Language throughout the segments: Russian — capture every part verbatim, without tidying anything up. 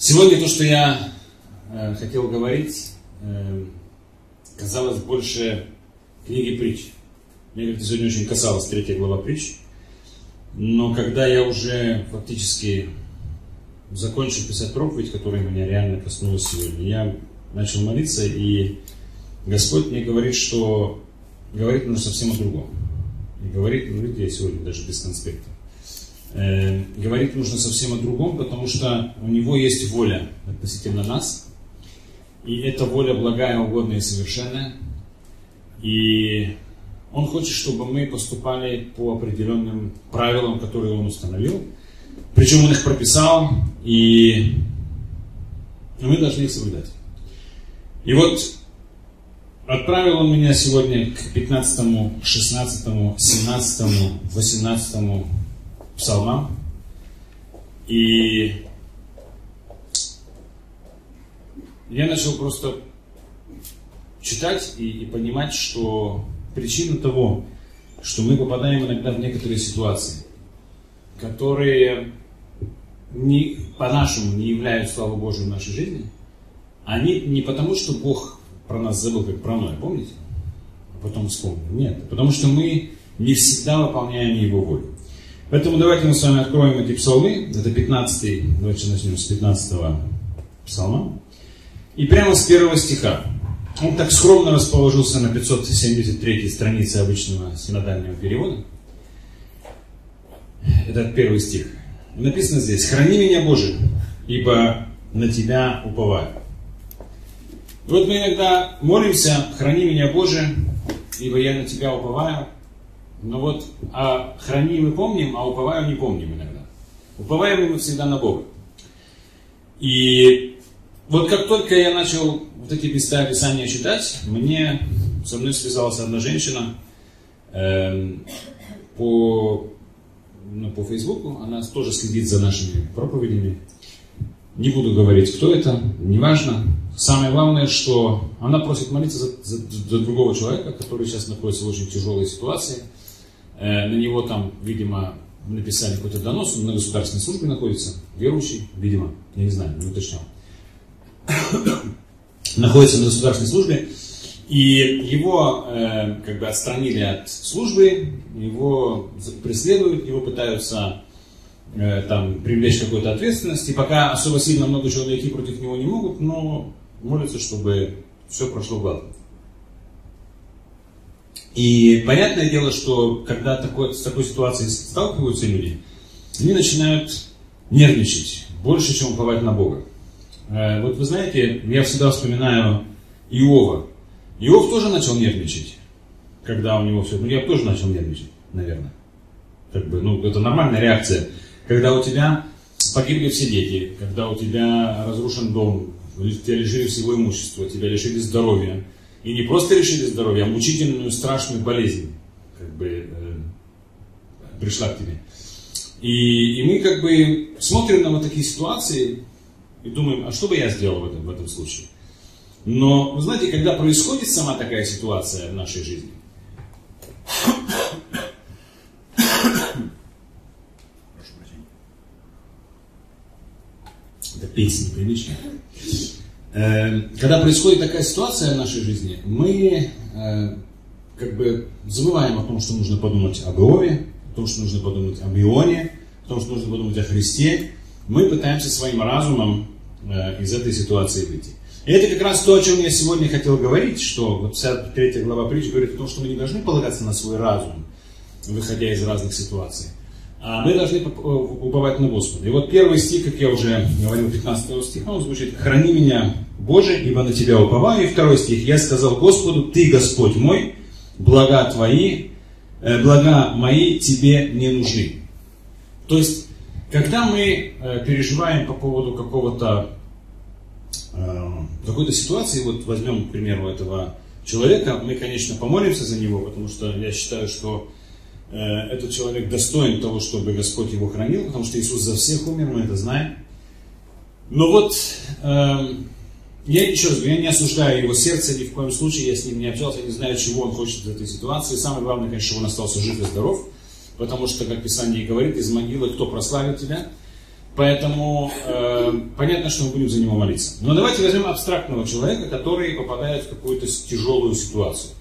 Сегодня то, что я э, хотел говорить, э, казалось больше книги притч. Мне как-то сегодня очень касалась третья глава притч. Но когда я уже фактически закончил писать проповедь, которая меня реально коснулась сегодня, я начал молиться, и Господь мне говорит, что говорит нужно совсем о другом. И говорит, ну видите, я сегодня даже без конспекта. Э, говорить нужно совсем о другом, потому что у него есть воля относительно нас. И эта воля благая, угодная и совершенная. И он хочет, чтобы мы поступали по определенным правилам, которые он установил. Причем он их прописал, и мы должны их соблюдать. И вот отправил он меня сегодня к пятнадцатому, шестнадцатому, семнадцатому, восемнадцатому псалмам. И я начал просто читать и, и понимать, что причина того, что мы попадаем иногда в некоторые ситуации, которые не, по-нашему не являются славой Божией в нашей жизни, они не потому, что Бог про нас забыл, как про мной, помните? А потом вспомнил. Нет, потому что мы не всегда выполняем Его волю. Поэтому давайте мы с вами откроем эти псалмы. Это пятнадцатый, давайте начнем с пятнадцатого псалма. И прямо с первого стиха. Он так скромно расположился на пятьсот семьдесят третьей странице обычного синодального перевода. Это первый стих. Написано здесь. «Храни меня, Боже, ибо на Тебя уповаю». Вот мы иногда молимся, храни меня, Боже, ибо я на Тебя уповаю. Но вот а храни мы помним, а уповаю не помним иногда. Уповаем мы всегда на Бога. И вот как только я начал вот эти места Писания читать, мне со мной связалась одна женщина э, по, ну, по Фейсбуку. Она тоже следит за нашими проповедями. Не буду говорить, кто это, неважно. Самое главное, что она просит молиться за, за, за другого человека, который сейчас находится в очень тяжелой ситуации. Э, на него там, видимо, написали какой-то донос, он на государственной службе находится, верующий, видимо, я не знаю, не уточнял. Находится на государственной службе, и его э, как бы отстранили от службы, его преследуют, его пытаются э, там, привлечь к какой-то ответственности. Пока особо сильно много чего найти против него не могут, но молится, чтобы все прошло гладко. И понятное дело, что когда такой, с такой ситуацией сталкиваются люди, они начинают нервничать больше, чем уповать на Бога. Вот вы знаете, я всегда вспоминаю Иова. Иов тоже начал нервничать, когда у него все... Ну, я тоже начал нервничать, наверное. Как бы, ну, это нормальная реакция. Когда у тебя погибли все дети, когда у тебя разрушен дом, тебя лишили всего имущества, тебя лишили здоровья. И не просто лишили здоровья, а мучительную, страшную болезнь как бы, э, пришла к тебе. И, и мы как бы смотрим на вот такие ситуации и думаем, а что бы я сделал в этом, в этом случае? Но, вы знаете, когда происходит сама такая ситуация в нашей жизни, это песня неприличная. Когда происходит такая ситуация в нашей жизни, мы э, как бы забываем о том, что нужно подумать об Иове, о том, что нужно подумать об Ионе, о том, что нужно подумать о Христе. Мы пытаемся своим разумом э, из этой ситуации выйти. И это как раз то, о чем я сегодня хотел говорить, что вот пятьдесят третья глава притч говорит о том, что мы не должны полагаться на свой разум, выходя из разных ситуаций. А мы должны уповать на Господа. И вот первый стих, как я уже говорил, пятнадцатого стиха, он звучит: «Храни меня, Боже, ибо на Тебя уповаю». И второй стих: «Я сказал Господу, Ты, Господь мой, блага Твои, э, блага мои Тебе не нужны». То есть, когда мы э, переживаем по поводу какого-то, э, какой-то ситуации, вот возьмем, к примеру, этого человека, мы, конечно, помолимся за него, потому что я считаю, что этот человек достоин того, чтобы Господь его хранил, потому что Иисус за всех умер, мы это знаем. Но вот, э, я еще раз говорю, я не осуждаю его сердце, ни в коем случае я с ним не общался, я не знаю, чего он хочет в этой ситуации. Самое главное, конечно, чтобы он остался жив и здоров, потому что, как Писание говорит, из могилы кто прославит тебя? Поэтому э, понятно, что мы будем за него молиться. Но давайте возьмем абстрактного человека, который попадает в какую-то тяжелую ситуацию.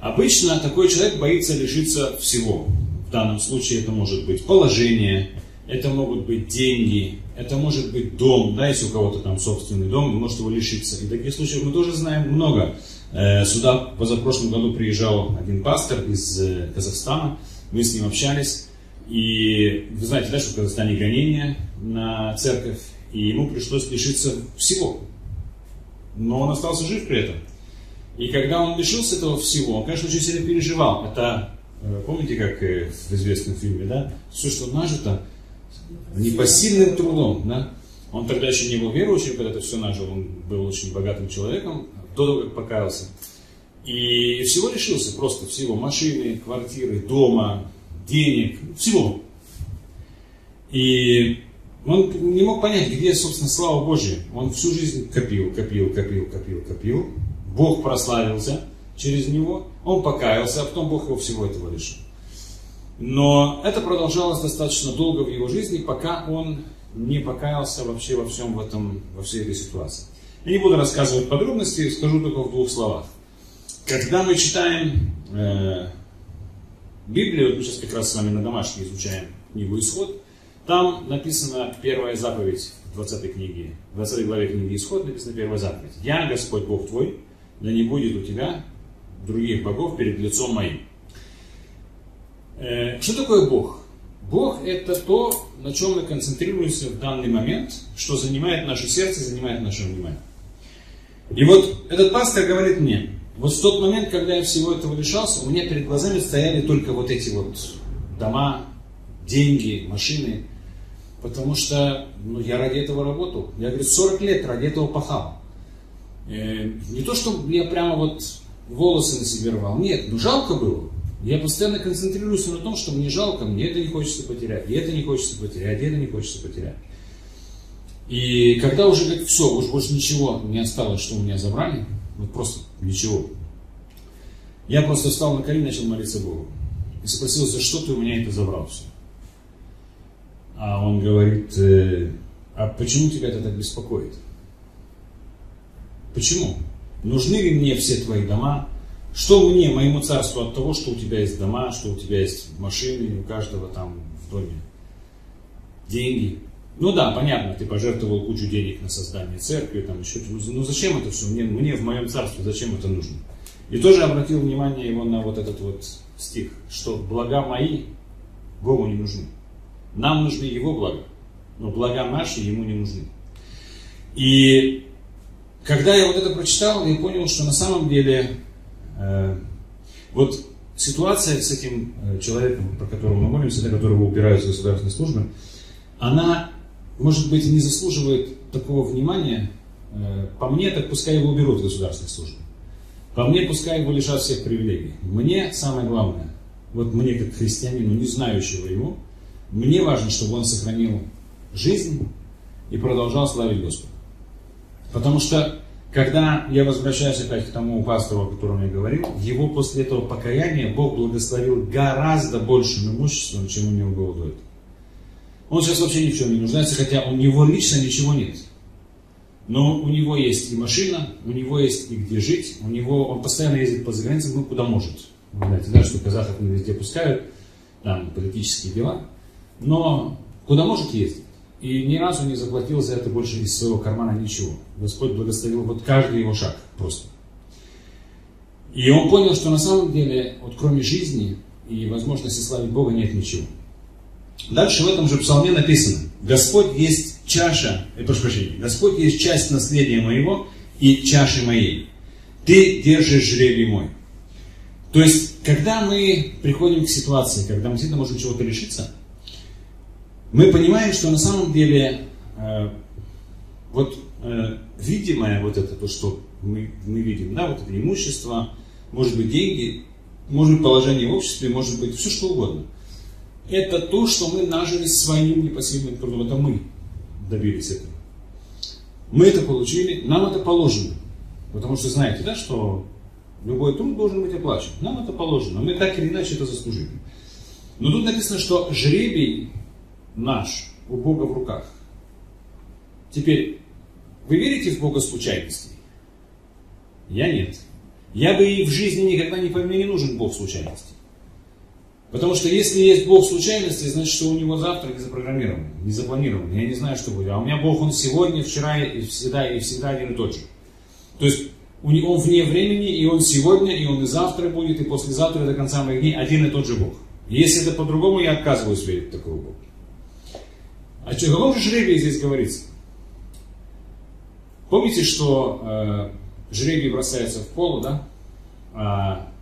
Обычно такой человек боится лишиться всего. В данном случае это может быть положение, это могут быть деньги, это может быть дом. Да, если у кого-то там собственный дом, он может его лишиться. И таких случаев мы тоже знаем много. Э, сюда позапрошлом году приезжал один пастор из э, Казахстана, мы с ним общались. И вы знаете, да, что в Казахстане гонения на церковь, и ему пришлось лишиться всего. Но он остался жив при этом. И когда он лишился этого всего, он, конечно, очень сильно переживал. Это, помните, как в известном фильме, да? Все, что нажито, непосильным трудом, да? Он тогда еще не был верующим, когда это все нажил, он был очень богатым человеком, до того, как покаялся. И всего лишился, просто всего. Машины, квартиры, дома, денег, всего. И он не мог понять, где, собственно, слава Божья. Он всю жизнь копил, копил, копил, копил, копил. Бог прославился через него, он покаялся, а потом Бог его всего этого лишил. Но это продолжалось достаточно долго в его жизни, пока он не покаялся вообще во всем в этом, во всей этой ситуации. Я не буду рассказывать подробности, скажу только в двух словах. Когда мы читаем э, Библию, вот мы сейчас как раз с вами на домашке изучаем книгу «Исход», там написана первая заповедь в двадцатой книге, в двадцатой главе книги «Исход» написана первая заповедь. «Я, Господь Бог твой, да не будет у тебя других богов перед лицом моим». Что такое Бог? Бог – это то, на чем мы концентрируемся в данный момент, что занимает наше сердце, занимает наше внимание. И вот этот пастор говорит мне, вот в тот момент, когда я всего этого лишался, у меня перед глазами стояли только вот эти вот дома, деньги, машины, потому что ну, я ради этого работал. Я, говорит, сорок лет ради этого пахал. Э, не то, что я прямо вот волосы на себе рвал. Нет, ну жалко было. Я постоянно концентрируюсь на том, что мне жалко, мне это не хочется потерять, и это не хочется потерять, и это не хочется потерять. И когда уже, говорит, все, уж больше ничего не осталось, что у меня забрали, вот просто ничего. Я просто встал на колени и начал молиться Богу. И спросил, за что ты у меня это забрал все? А он говорит, э, а почему тебя это так беспокоит? Почему? Нужны ли мне все твои дома? Что мне, моему царству, от того, что у тебя есть дома, что у тебя есть машины, у каждого там в доме деньги? Ну да, понятно, ты пожертвовал кучу денег на создание церкви, там еще. Ну зачем это все? Мне, мне в моем царстве зачем это нужно? И тоже обратил внимание его на вот этот вот стих, что блага мои Богу не нужны. Нам нужны его блага, но блага наши ему не нужны. И когда я вот это прочитал, я понял, что на самом деле э, вот ситуация с этим человеком, про которого мы молимся, на которого упираются в государственные службы, она, может быть, не заслуживает такого внимания. Э, по мне, так пускай его уберут в государственные службы. По мне, пускай его лишат всех привилегий. Мне самое главное, вот мне как христианину, не знающего ему, мне важно, чтобы он сохранил жизнь и продолжал славить Господа. Потому что, когда я возвращаюсь опять к тому пастору, о котором я говорил, его после этого покаяния Бог благословил гораздо большим имуществом, чем у него было до этого. Он сейчас вообще ни в чем не нуждается, хотя у него лично ничего нет. Но у него есть и машина, у него есть и где жить, у него, он постоянно ездит по заграницам, ну куда может. Вы знаете, да, что казахов не везде пускают, там политические дела. Но куда может ездить. И ни разу не заплатил за это больше из своего кармана ничего. Господь благословил вот каждый его шаг просто. И он понял, что на самом деле, вот кроме жизни и возможности славить Бога, нет ничего. Дальше в этом же псалме написано: «Господь есть чаша, э, прошу прощения, Господь есть часть наследия моего и чаши моей. Ты держишь жребий мой». То есть, когда мы приходим к ситуации, когда мы действительно можем чего-то лишиться, мы понимаем, что на самом деле э, вот э, видимое, вот это то, что мы, мы видим, да, вот это имущество, может быть деньги, может быть положение в обществе, может быть все что угодно. Это то, что мы нажили своим непосильным трудом, это мы добились этого. Мы это получили, нам это положено. Потому что знаете, да, что любой труд должен быть оплачен. Нам это положено, мы так или иначе это заслужили. Но тут написано, что жребий наш у Бога в руках. Теперь, вы верите в Бога случайностей? Я нет. Я бы и в жизни никогда не пойму, не нужен Бог случайностей. Потому что если есть Бог случайностей, значит, что у него завтра не запрограммирован, не запланирован. Я не знаю, что будет. А у меня Бог, он сегодня, вчера и всегда, и всегда один и тот же. То есть, он вне времени, и он сегодня, и он и завтра будет, и послезавтра, и до конца моих дней один и тот же Бог. Если это по-другому, я отказываюсь верить в такого Бога. О каком же жребии здесь говорится? Помните, что э, жребий бросается в полу, да? А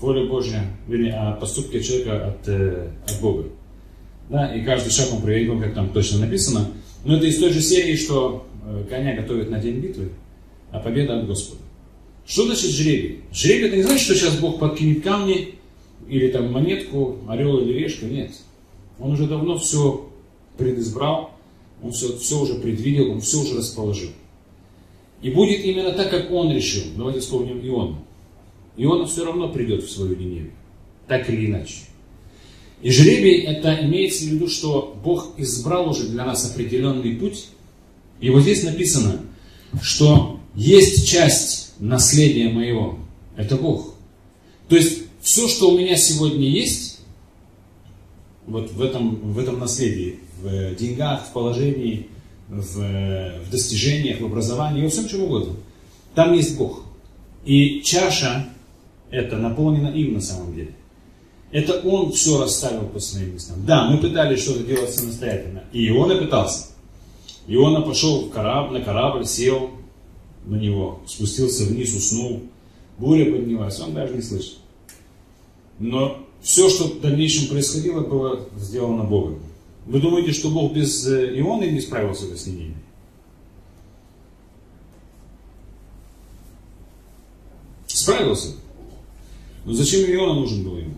воля Божья, вернее, а поступки человека от, э, от Бога. Да? И каждый шаг он проверит, как там точно написано. Но это из той же серии, что коня готовят на день битвы, а победа от Господа. Что значит жребий? Жребий это не значит, что сейчас Бог подкинет камни или там монетку, орел или решка. Нет. Он уже давно все предизбрал, он все, все уже предвидел, он все уже расположил. И будет именно так, как он решил. Давайте вспомним Иона. Иона все равно придет в свою Ниневию, так или иначе. И жребий это имеется в виду, что Бог избрал уже для нас определенный путь. И вот здесь написано, что есть часть наследия моего, это Бог. То есть все, что у меня сегодня есть, вот в этом, в этом наследии, в деньгах, в положении, в, в достижениях, в образовании, во всем чем угодно. Там есть Бог. И чаша эта наполнена им на самом деле. Это он все расставил по своим местам. Да, мы пытались что-то делать самостоятельно. И Иона пытался. Иона пошел в корабль, на корабль, сел на него, спустился вниз, уснул. Буря поднялась, он даже не слышал. Но все, что в дальнейшем происходило, было сделано Богом. Вы думаете, что Бог без Ионы не справился бы с Ниневией? Справился. Но зачем Иона нужен был ему?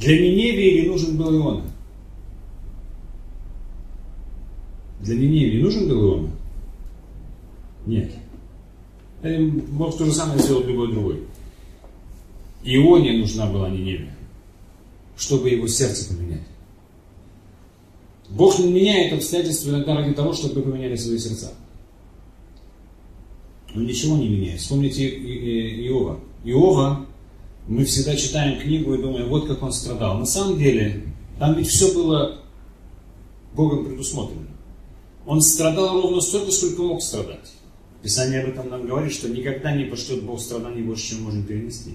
Для Ниневии не нужен был Иона. Для Ниневии нужен был Иона? Нет. Бог то же самое сделал любой другой. Ионе нужна была Ниневия, чтобы его сердце поменять. Бог не меняет обстоятельства иногда ради того, чтобы вы поменяли свои сердца. Он ничего не меняет. Вспомните Иова. Иова, мы всегда читаем книгу и думаем, вот как он страдал. На самом деле, там ведь все было Богом предусмотрено. Он страдал ровно столько, сколько мог страдать. Писание об этом нам говорит, что никогда не пошлет Бог страданий больше, чем можно перенести.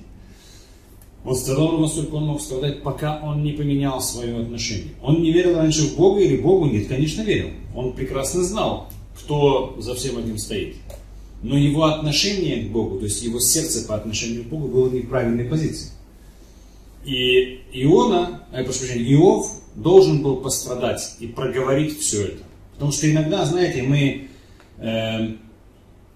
Он страдал ровно столько, он мог страдать, пока он не поменял свое отношение. Он не верил раньше в Бога или Богу? Нет, конечно, верил. Он прекрасно знал, кто за всем этим стоит. Но его отношение к Богу, то есть его сердце по отношению к Богу, было не в правильной позиции. И Иона, я прошу прощения, Иов должен был пострадать и проговорить все это. Потому что иногда, знаете, мы э,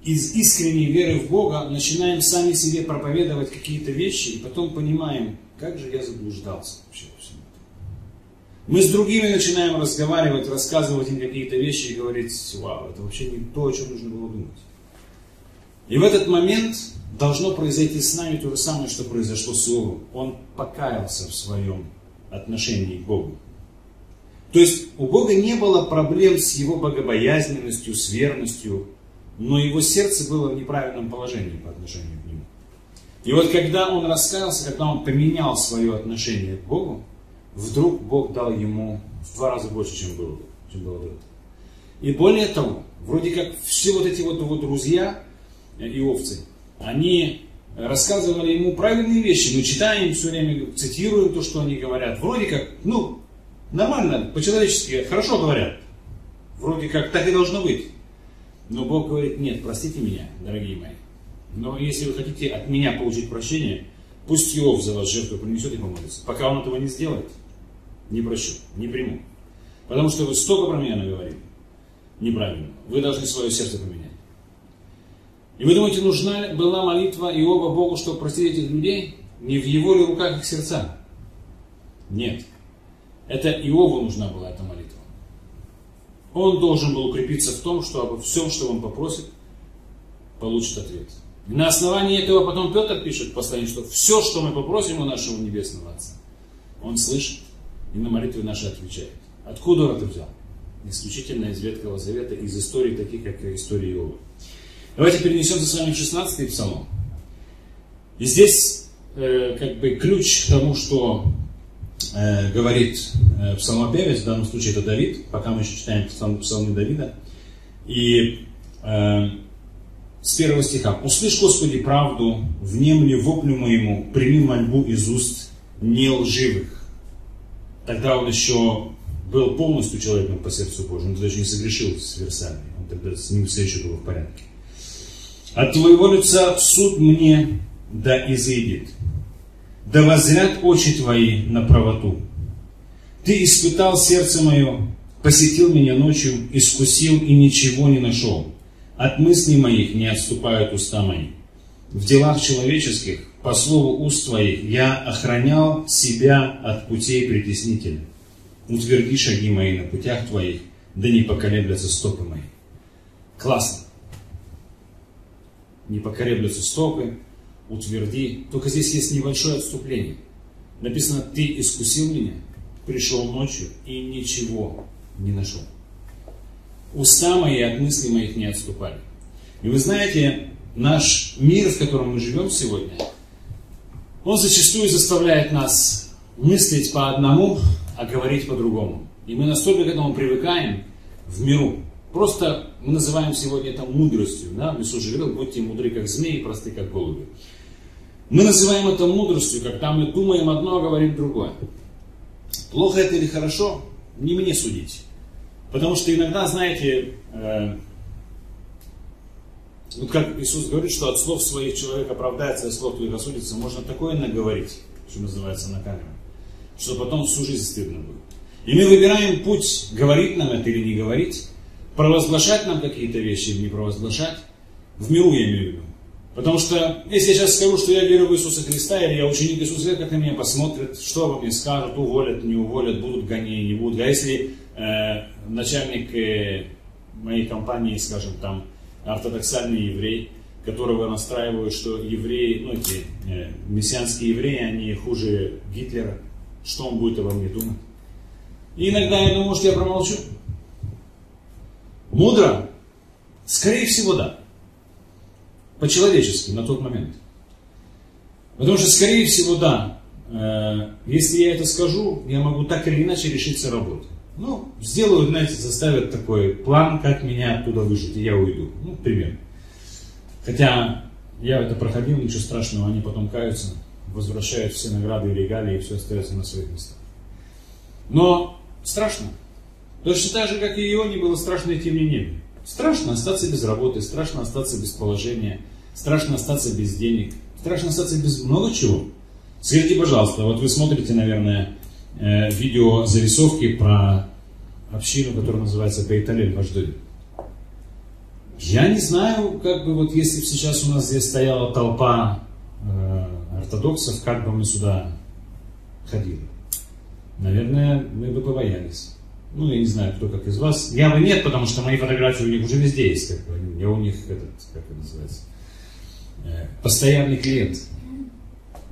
из искренней веры в Бога начинаем сами себе проповедовать какие-то вещи, и потом понимаем, как же я заблуждался вообще во всем этом. Мы с другими начинаем разговаривать, рассказывать им какие-то вещи и говорить, вау, это вообще не то, о чем нужно было думать. И в этот момент должно произойти с нами то же самое, что произошло с Иовом. Он покаялся в своем отношении к Богу. То есть у Бога не было проблем с его богобоязненностью, с верностью, но его сердце было в неправильном положении по отношению к нему. И вот когда он раскаялся, когда он поменял свое отношение к Богу, вдруг Бог дал ему в два раза больше, чем было, чем было до этого. И более того, вроде как все вот эти вот его друзья и овцы, они рассказывали ему правильные вещи. Мы читаем все время, цитируем то, что они говорят. Вроде как, ну, нормально, по-человечески, хорошо говорят. Вроде как, так и должно быть. Но Бог говорит, нет, простите меня, дорогие мои. Но если вы хотите от меня получить прощение, пусть Иов за вас жертву принесет и помолится. Пока он этого не сделает, не прощу, не приму. Потому что вы столько про меня наговорили неправильно. Вы должны свое сердце поменять. И вы думаете, нужна была молитва Иова Богу, чтобы простить этих людей? Не в его ли руках их сердца? Нет. Это Иову нужна была эта молитва. Он должен был укрепиться в том, что обо всем, что он попросит, получит ответ. И на основании этого потом Петр пишет в послании, что все, что мы попросим у нашего Небесного Отца, он слышит и на молитвы наши отвечает. Откуда он это взял? исключительно из Ветхого Завета, из историй, таких как история Иова. Давайте перенесемся с вами в шестнадцатый псалом. И здесь э, как бы ключ к тому, что э, говорит э, псалмопевец, в данном случае это Давид, пока мы еще читаем псалм, псалмы Давида. И э, с первого стиха. «Услышь, Господи, правду, внемли воплю моему, прими мольбу из уст нелживых». Тогда он еще был полностью человеком по сердцу Божьему, он даже не согрешил с версами, он тогда с ним все еще было в порядке. «От твоего лица суд мне да изыдет, да возрят очи твои на правоту. Ты испытал сердце мое, посетил меня ночью, искусил и ничего не нашел. От мыслей моих не отступают уста мои. В делах человеческих, по слову уст твоих, я охранял себя от путей притеснителя. Утверди шаги мои на путях твоих, да не поколеблятся стопы мои». Классно. Не поколеблются стопы, утверди. Только здесь есть небольшое отступление. Написано: «Ты искусил меня, пришел ночью и ничего не нашел. Уста мои от мыслей моих не отступали». И вы знаете, наш мир, в котором мы живем сегодня, он зачастую заставляет нас мыслить по одному, а говорить по-другому. И мы настолько к этому привыкаем в миру. Просто мы называем сегодня это мудростью. Да? Иисус же говорил: «Будьте мудры, как змеи, и просты, как голуби». Мы называем это мудростью, когда мы думаем одно, а говорим другое. Плохо это или хорошо, не мне судить. Потому что иногда, знаете, э, вот как Иисус говорит, что от слов своих человек оправдается, от слов твоих осудится, можно такое наговорить, что называется, на камеру, что потом всю жизнь стыдно будет. И мы выбираем путь, говорить нам это или не говорить, провозглашать нам какие-то вещи или не провозглашать. В миру я имею в виду. Потому что, если я сейчас скажу, что я верю в Иисуса Христа, или я ученик Иисуса, как на меня посмотрят, что обо мне скажут, уволят, не уволят, будут гонения, не будут. А если э, начальник э, моей компании, скажем, там, ортодоксальный еврей, которого настраивают, что евреи, ну, эти э, мессианские евреи, они хуже Гитлера, что он будет обо мне думать? И иногда я думаю, может, я промолчу. Мудро? Скорее всего, да. По-человечески на тот момент. Потому что, скорее всего, да, э, если я это скажу, я могу так или иначе решиться работать. Ну, сделают, знаете, составят такой план, как меня оттуда выжить, и я уйду. Ну, примерно. Хотя я это проходил, ничего страшного, они потом каются, возвращают все награды и регалии, и все остается на своих местах. Но страшно. Точно так же, как и Ионе, было страшно идти в Ниневию. Страшно остаться без работы, страшно остаться без положения, страшно остаться без денег, страшно остаться без много чего. Скажите, пожалуйста, вот вы смотрите, наверное, видео зарисовки про общину, которая называется Пайтале Важдови. Я не знаю, как бы вот если бы сейчас у нас здесь стояла толпа э, ортодоксов, как бы мы сюда ходили. Наверное, мы бы побоялись. Ну, я не знаю, кто как из вас. Я бы нет, потому что мои фотографии у них уже везде есть. Как бы. Я у них, этот, как это называется, постоянный клиент.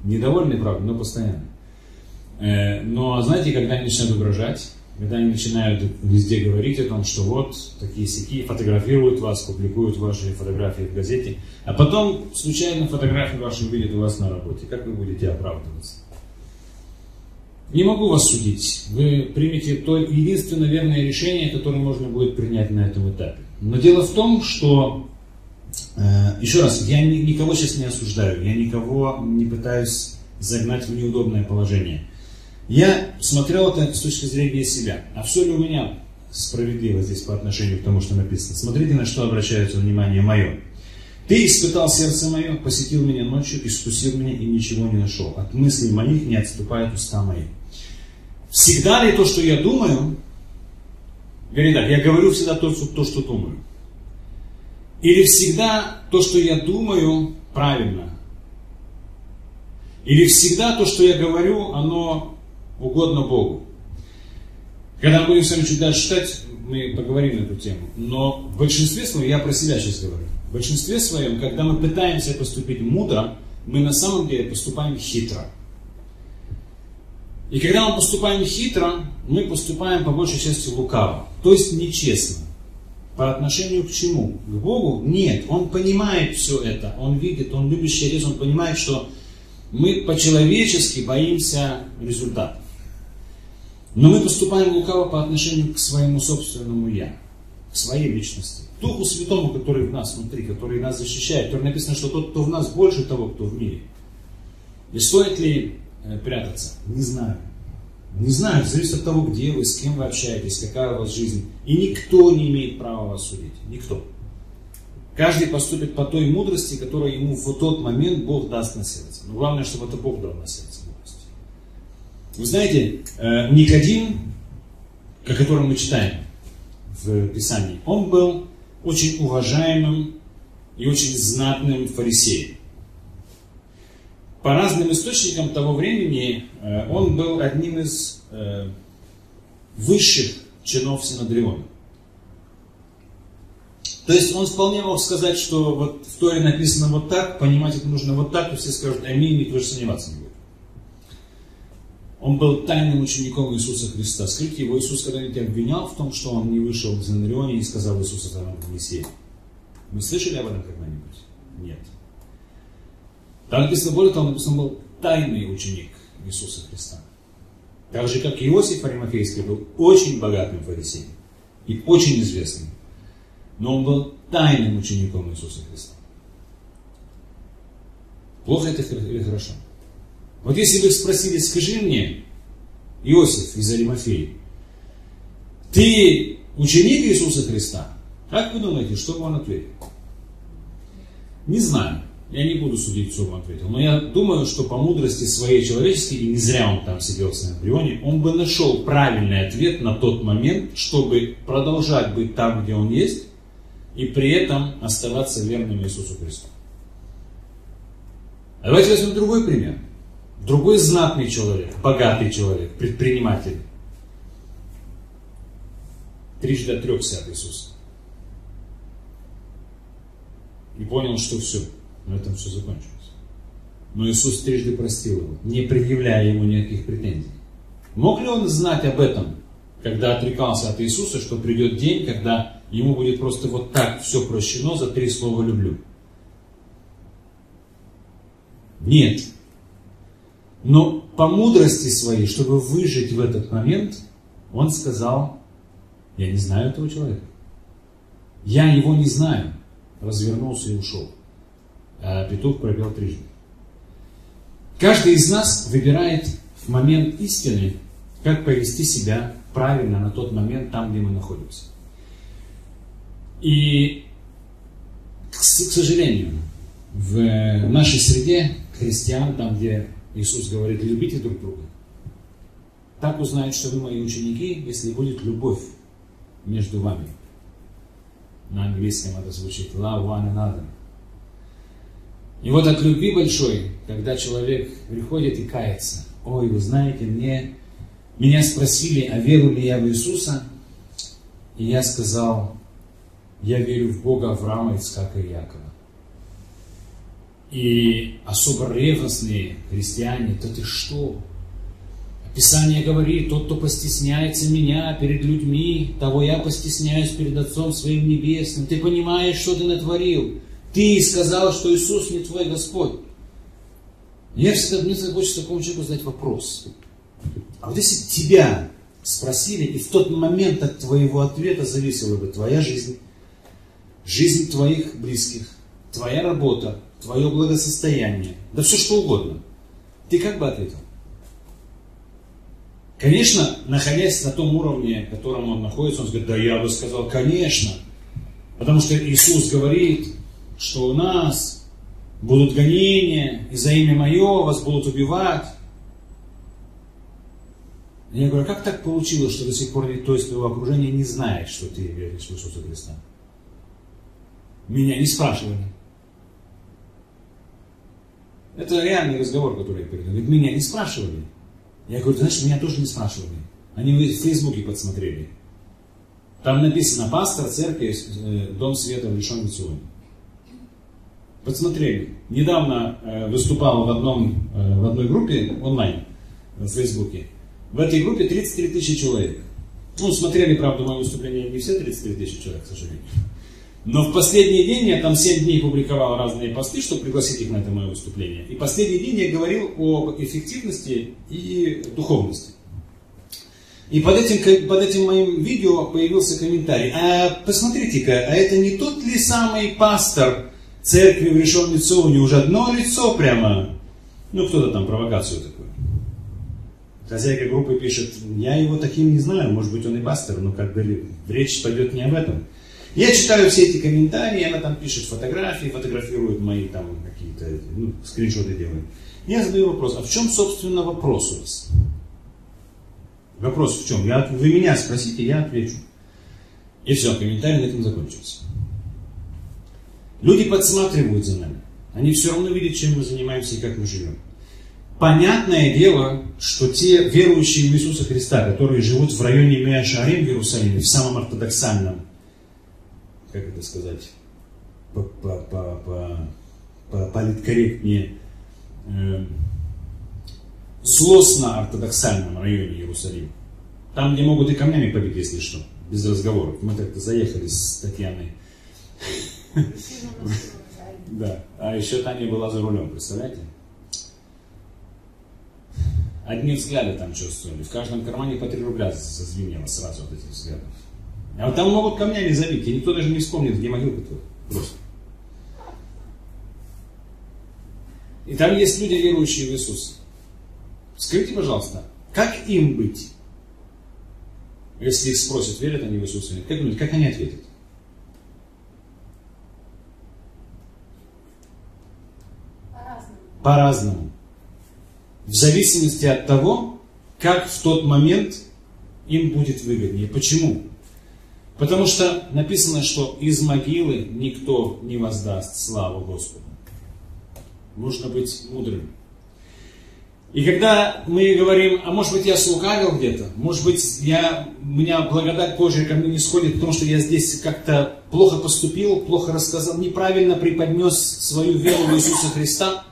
Недовольный, правда, но постоянный. Но, знаете, когда они начинают угрожать, когда они начинают везде говорить о том, что вот, такие-сякие, фотографируют вас, публикуют ваши фотографии в газете, а потом случайно фотографии ваши увидят у вас на работе. Как вы будете оправдываться? Не могу вас судить. Вы примете то единственное верное решение, которое можно будет принять на этом этапе. Но дело в том, что, э, еще раз, я ни, никого сейчас не осуждаю, я никого не пытаюсь загнать в неудобное положение. Я смотрел это с точки зрения себя. А все ли у меня справедливо здесь по отношению к тому, что написано? Смотрите, на что обращается внимание мое. «Ты испытал сердце мое, посетил меня ночью, искусил меня и ничего не нашел. От мыслей моих не отступают уста мои». Всегда ли то, что я думаю, говорит так, я говорю всегда то, что думаю. Или всегда то, что я думаю, правильно. Или всегда то, что я говорю, оно угодно Богу. Когда мы будем с вами чуть дальше читать, мы поговорим на эту тему. Но в большинстве своем, я про себя сейчас говорю, в большинстве своем, когда мы пытаемся поступить мудро, мы на самом деле поступаем хитро. И когда мы поступаем хитро, мы поступаем по большей части лукаво, то есть нечестно. По отношению к чему? К Богу? Нет, Он понимает все это, Он видит, Он любящий отец, Он понимает, что мы по-человечески боимся результатов. Но мы поступаем лукаво по отношению к своему собственному «я», к своей личности, к Духу Святому, который в нас внутри, который нас защищает, который написано, что тот, кто в нас, больше того, кто в мире. И стоит ли прятаться? Не знаю. Не знаю, зависит от того, где вы, с кем вы общаетесь, какая у вас жизнь. И никто не имеет права вас судить. Никто. Каждый поступит по той мудрости, которую ему в тот момент Бог даст на сердце. Но главное, чтобы это Бог дал на сердце мудрость. Вы знаете, Никодим, о котором мы читаем в Писании, он был очень уважаемым и очень знатным фарисеем. По разным источникам того времени он был одним из высших чинов Синедриона. То есть он вполне мог сказать, что вот в Торе написано вот так, понимать это нужно вот так, и все скажут аминь, никто же сомневаться не будет. Он был тайным учеником Иисуса Христа. Скажите, его Иисус когда-нибудь обвинял в том, что он не вышел в Синедрионе и не сказал Иисусу Араму Мессии? Вы слышали об этом когда-нибудь? Нет. Там написано, более того, написано, был тайный ученик Иисуса Христа. Так же, как Иосиф Аримафейский был очень богатым фарисеем и очень известным, но он был тайным учеником Иисуса Христа. Плохо это или хорошо? Вот если бы спросили, скажи мне, Иосиф из Аримафеи, ты ученик Иисуса Христа? Как вы думаете, что бы он ответил? Не знаю. Я не буду судить, что он ответил. Но я думаю, что по мудрости своей человеческой, и не зря он там сидел в Синедрионе, он бы нашел правильный ответ на тот момент, чтобы продолжать быть там, где он есть, и при этом оставаться верным Иисусу Христу. А давайте возьмем другой пример. Другой знатный человек, богатый человек, предприниматель. Трижды отрекся от Иисуса. И понял, что все. На этом все закончилось. Но Иисус трижды простил его, не предъявляя ему никаких претензий. Мог ли он знать об этом, когда отрекался от Иисуса, что придет день, когда ему будет просто вот так все прощено за три слова «люблю»? Нет. Но по мудрости своей, чтобы выжить в этот момент, он сказал: «Я не знаю этого человека. Я его не знаю». Развернулся и ушел. А петух пропел трижды. Каждый из нас выбирает в момент истины, как повести себя правильно на тот момент, там, где мы находимся. И, к сожалению, в нашей среде христиан, там, где Иисус говорит: любите друг друга, так узнают, что вы мои ученики, если будет любовь между вами. На английском это звучит love one another. И вот от любви большой, когда человек приходит и кается: ой, вы знаете, мне, меня спросили, а верю ли я в Иисуса, и я сказал: я верю в Бога, Авраама, Исаака и Якова. И особо ревностные христиане: да ты что? Писание говорит: тот, кто постесняется меня перед людьми, того я постесняюсь перед Отцом своим небесным. Ты понимаешь, что ты натворил? Ты сказал, что Иисус не твой Господь. Мне всегда, мне всегда хочется такому человеку задать вопрос. А вот если тебя спросили, и в тот момент от твоего ответа зависела бы твоя жизнь, жизнь твоих близких, твоя работа, твое благосостояние, да все что угодно, ты как бы ответил? Конечно, находясь на том уровне, на котором он находится, он говорит: да я бы сказал, конечно. Потому что Иисус говорит, что у нас будут гонения, и за имя мое вас будут убивать. Я говорю: как так получилось, что до сих пор никто из твоего окружения не знает, что ты веришь в Иисуса Христа? Меня не спрашивали. Это реальный разговор, который я передал. Ведь меня не спрашивали. Я говорю: знаешь, меня тоже не спрашивали. Они в Фейсбуке подсмотрели. Там написано: пастор церкви, дом света в Ришон ле-Цион. Подсмотрели. Недавно выступал в, одном, в одной группе онлайн в Фейсбуке. В этой группе тридцать три тысячи человек. Ну, смотрели, правда, мое выступление не все тридцать три тысячи человек, к сожалению. Но в последний день, я там семь дней публиковал разные посты, чтобы пригласить их на это мое выступление. И последний день я говорил об эффективности и духовности. И под этим, под этим моим видео появился комментарий. А посмотрите-ка, а это не тот ли самый пастор церкви в Ришон ле-Ционе? Уже одно лицо прямо. Ну, кто-то там провокацию такую. Хозяйка группы пишет, я его таким не знаю, может быть он и пастор, но как бы речь пойдет не об этом. Я читаю все эти комментарии, она там пишет фотографии, фотографирует мои там какие-то, ну, скриншоты делает. Я задаю вопрос, а в чем, собственно, вопрос у вас? Вопрос в чем? Я, вы меня спросите, я отвечу. И все, комментарий на этом закончился. Люди подсматривают за нами. Они все равно видят, чем мы занимаемся и как мы живем. Понятное дело, что те верующие в Иисуса Христа, которые живут в районе Мия-Шарем в Иерусалиме, в самом ортодоксальном, как это сказать, политкорректнее, э, злостно-ортодоксальном районе Иерусалима. Там, где могут и камнями побить, если что, без разговоров. Мы как-то заехали с Татьяной. Да. А еще Таня была за рулем, представляете? Одни взгляды там чувствовали. В каждом кармане по три рубля зазвенело сразу от этих взглядов. А вот там могут камнями забить, и никто даже не вспомнит, где могилка-то. Просто. И там есть люди, верующие в Иисуса. Скажите, пожалуйста, как им быть? Если их спросят, верят они в Иисуса или нет? Как думаете, как они ответят? По-разному. По-разному. В зависимости от того, как в тот момент им будет выгоднее. Почему? Потому что написано, что из могилы никто не воздаст славу Господу. Нужно быть мудрым. И когда мы говорим, а может быть я слукавил где-то, может быть я, у меня благодать Божия ко мне не сходит, потому что я здесь как-то плохо поступил, плохо рассказал, неправильно преподнес свою веру в Иисуса Христа.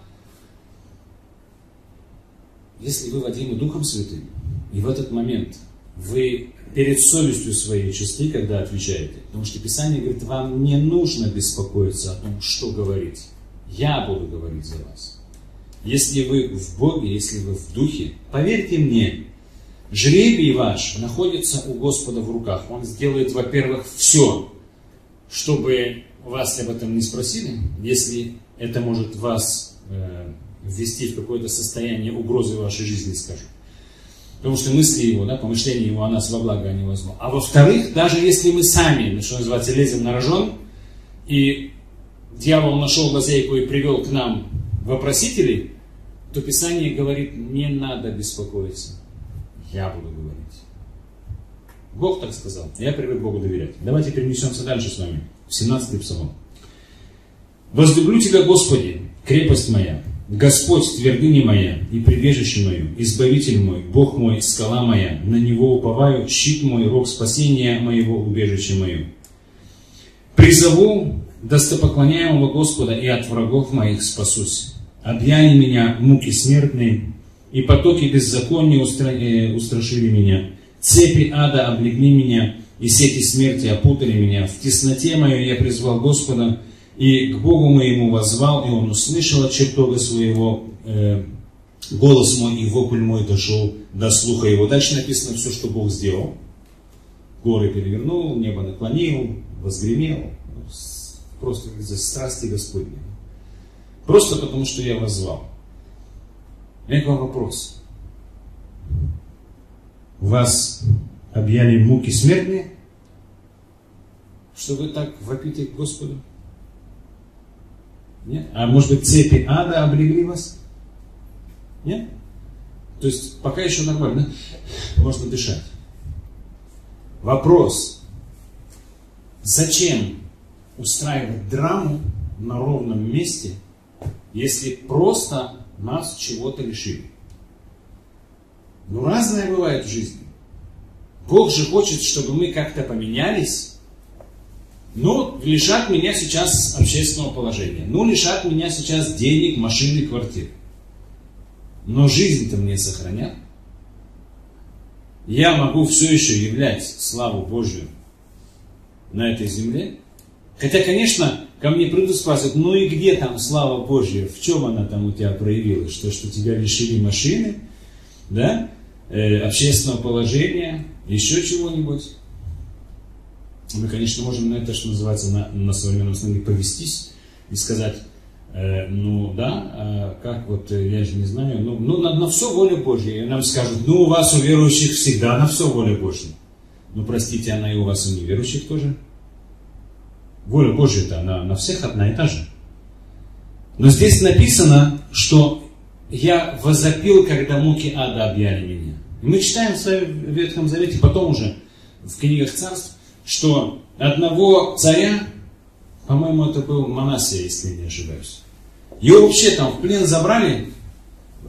Если вы водимы Духом Святым, и в этот момент вы перед совестью своей чисты, когда отвечаете, потому что Писание говорит, вам не нужно беспокоиться о том, что говорить. Я буду говорить за вас. Если вы в Боге, если вы в Духе, поверьте мне, жребий ваш находится у Господа в руках. Он сделает, во-первых, все, чтобы вас об этом не спросили, если это может вас э, ввести в какое-то состояние угрозы вашей жизни, скажем. Потому что мысли его, да, помышления его о нас во благо, а не во зло. А во-вторых, даже если мы сами, что называется, лезем на рожон, и дьявол нашел лазейку и привел к нам вопросителей, то Писание говорит, не надо беспокоиться. Я буду говорить. Бог так сказал. Я привык Богу доверять. Давайте перенесемся дальше с вами. семнадцатый псалом. «Возлюблю Тебя, Господи, крепость моя, Господь, твердыня моя и прибежище мое, избавитель мой, Бог мой, скала моя, на Него уповаю, щит мой, рог спасения моего, убежище мое. Призову достопоклоняемого Господа, и от врагов моих спасусь. Объяли меня муки смертные, и потоки беззакония устра... э, устрашили меня. Цепи ада облегли меня, и сети смерти опутали меня. В тесноте мою я призвал Господа, и к Богу моему воззвал, и Он услышал от чертога своего э, голос мой, и вопль мой дошел до слуха его». Дальше написано все, что Бог сделал. Горы перевернул, небо наклонил, возгремел. Просто из-за страсти Господней. Просто потому, что я вас звал. У меня к вам вопрос. Вас объяли муки смертные, что вы так вопите к Господу? Нет? А может быть, цепи ада облегли вас? Нет? То есть, пока еще нормально. Можно дышать. Вопрос. Зачем устраивать драму на ровном месте, если просто нас чего-то лишили? Ну, разное бывает в жизни. Бог же хочет, чтобы мы как-то поменялись. Ну, лишат меня сейчас общественного положения. Ну, лишат меня сейчас денег, машины, квартир. Но жизнь-то мне сохранят. я могу все еще являть славу Божию на этой земле? Хотя, конечно, ко мне придут и спросят, ну и где там слава Божья, в чем она там у тебя проявилась, что, что тебя лишили машины, да, э, общественного положения, еще чего-нибудь. Мы, конечно, можем на это, что называется, на, на современном основе повестись и сказать, э, ну да, э, как вот, э, я же не знаю, ну, ну на, на все воля Божья. И нам скажут, ну у вас, у верующих, всегда на все воля Божья. Ну простите, она и у вас, у неверующих тоже. Воля Божья-то, она на всех одна и та же. Но здесь написано, что я возопил, когда муки ада объяли меня. И мы читаем с вами в Ветхом Завете, потом уже в книгах царств, что одного царя, по-моему, это был Манасия, если не ошибаюсь, его вообще там в плен забрали,